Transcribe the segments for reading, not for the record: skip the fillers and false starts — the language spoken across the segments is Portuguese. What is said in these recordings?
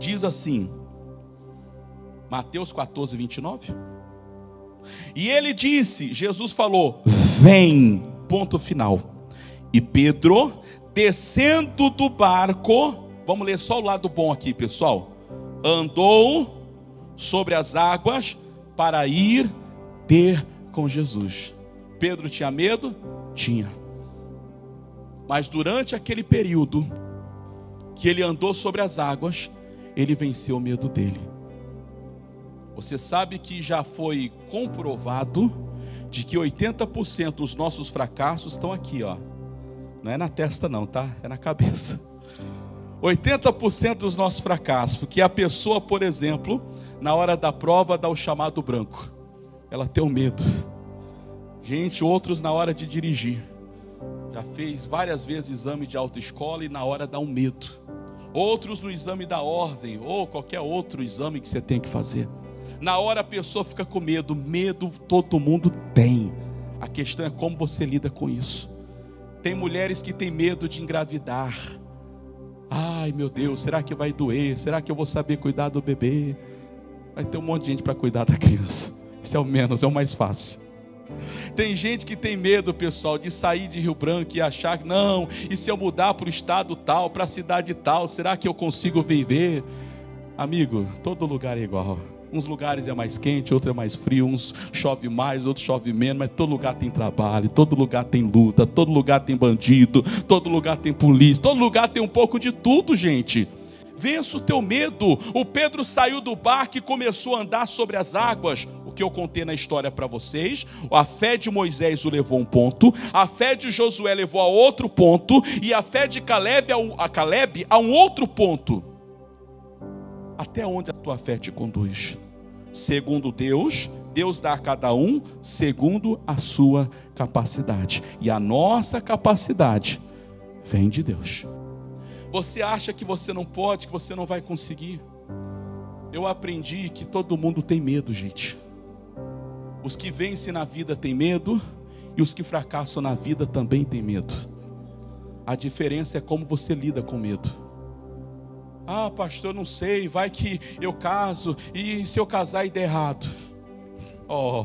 diz assim, Mateus 14, 29, e ele disse, Jesus falou, vem, ponto final, e Pedro, descendo do barco, vamos ler só o lado bom aqui pessoal, andou sobre as águas, para ir ter com Jesus. Pedro tinha medo? Tinha. Mas durante aquele período que ele andou sobre as águas, ele venceu o medo dele. Você sabe que já foi comprovado de que 80% dos nossos fracassos estão aqui, ó. Não é na testa não, tá? É na cabeça. 80% dos nossos fracassos, porque a pessoa, por exemplo, na hora da prova dá o chamado branco. Ela tem um medo. Gente, outros na hora de dirigir. Já fez várias vezes exame de autoescola e na hora dá um medo. Outros no exame da ordem ou qualquer outro exame que você tem que fazer. Na hora a pessoa fica com medo. Medo todo mundo tem. A questão é como você lida com isso. Tem mulheres que têm medo de engravidar. Ai meu Deus, será que vai doer? Será que eu vou saber cuidar do bebê? Vai ter um monte de gente para cuidar da criança. Isso é o menos, é o mais fácil. Tem gente que tem medo, pessoal, de sair de Rio Branco e achar que não, e se eu mudar para o estado tal, para a cidade tal, será que eu consigo viver? Amigo, todo lugar é igual. Uns lugares é mais quente, outros é mais frio, uns chove mais, outros chove menos, mas todo lugar tem trabalho, todo lugar tem luta, todo lugar tem bandido, todo lugar tem polícia, todo lugar tem um pouco de tudo, gente. Vença o teu medo. O Pedro saiu do barco e começou a andar sobre as águas. O que eu contei na história para vocês, a fé de Moisés o levou a um ponto, a fé de Josué levou a outro ponto, e a fé de Caleb a um outro ponto. Até onde a tua fé te conduz? Segundo Deus, Deus dá a cada um segundo a sua capacidade. E a nossa capacidade vem de Deus. Você acha que você não pode, que você não vai conseguir? Eu aprendi que todo mundo tem medo, gente. Os que vencem na vida têm medo, e os que fracassam na vida também têm medo. A diferença é como você lida com medo. Ah, pastor, não sei, vai que eu caso, e se eu casar e der errado? Oh,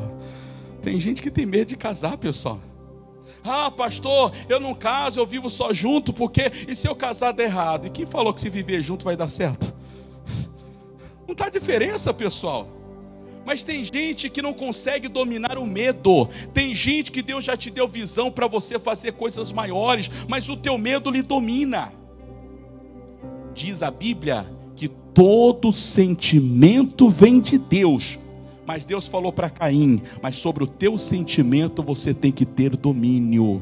tem gente que tem medo de casar, pessoal. Ah, pastor, eu não caso, eu vivo só junto, porque e se eu casar der errado? E quem falou que se viver junto vai dar certo? Não está diferença, pessoal. Mas tem gente que não consegue dominar o medo. Tem gente que Deus já te deu visão para você fazer coisas maiores, mas o teu medo lhe domina. Diz a Bíblia que todo sentimento vem de Deus. Mas Deus falou para Caim, mas sobre o teu sentimento você tem que ter domínio.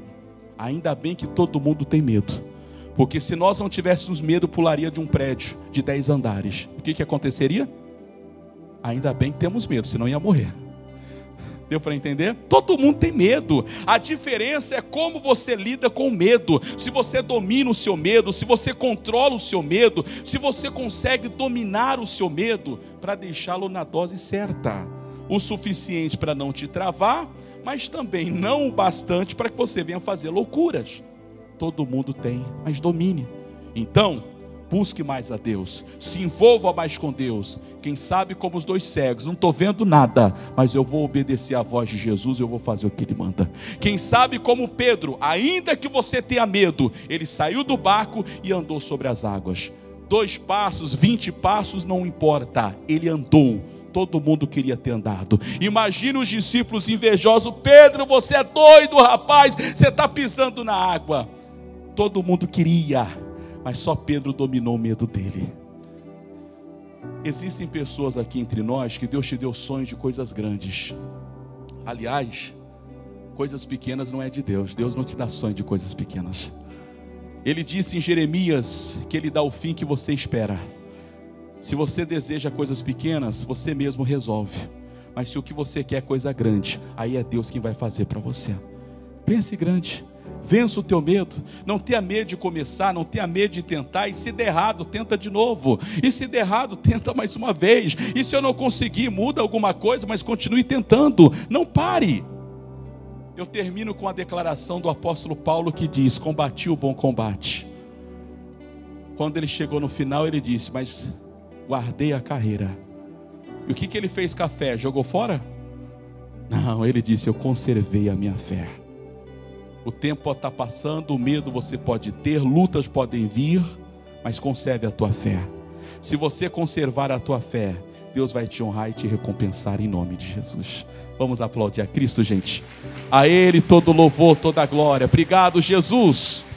Ainda bem que todo mundo tem medo. Porque se nós não tivéssemos medo, pularia de um prédio de 10 andares. O que aconteceria? Ainda bem que temos medo, senão ia morrer. Deu para entender? Todo mundo tem medo. A diferença é como você lida com o medo. Se você domina o seu medo, se você controla o seu medo, se você consegue dominar o seu medo para deixá-lo na dose certa, o suficiente para não te travar, mas também não o bastante para que você venha fazer loucuras. Todo mundo tem, mas domine. Então, busque mais a Deus, se envolva mais com Deus, quem sabe como os dois cegos, não estou vendo nada, mas eu vou obedecer à voz de Jesus, eu vou fazer o que Ele manda. Quem sabe como Pedro, ainda que você tenha medo, ele saiu do barco e andou sobre as águas. 2 passos, 20 passos, não importa, ele andou, todo mundo queria ter andado. Imagina os discípulos invejosos, Pedro, você é doido rapaz, você está pisando na água. Todo mundo queria, mas só Pedro dominou o medo dele. Existem pessoas aqui entre nós que Deus te deu sonhos de coisas grandes. Aliás, coisas pequenas não é de Deus. Deus não te dá sonho de coisas pequenas. Ele disse em Jeremias que Ele dá o fim que você espera. Se você deseja coisas pequenas, você mesmo resolve. Mas se o que você quer é coisa grande, aí é Deus quem vai fazer para você. Pense grande. Vença o teu medo, não tenha medo de começar, não tenha medo de tentar, e se der errado, tenta de novo, e se der errado, tenta mais uma vez, e se eu não conseguir, muda alguma coisa, mas continue tentando, não pare. Eu termino com a declaração do apóstolo Paulo que diz, combati o bom combate. Quando ele chegou no final, ele disse, mas guardei a carreira. E o que que ele fez com a fé? Jogou fora? Não, ele disse, eu conservei a minha fé. O tempo pode estar passando, o medo você pode ter, lutas podem vir, mas conserve a tua fé. Se você conservar a tua fé, Deus vai te honrar e te recompensar em nome de Jesus. Vamos aplaudir a Cristo, gente. A Ele todo louvor, toda glória. Obrigado, Jesus.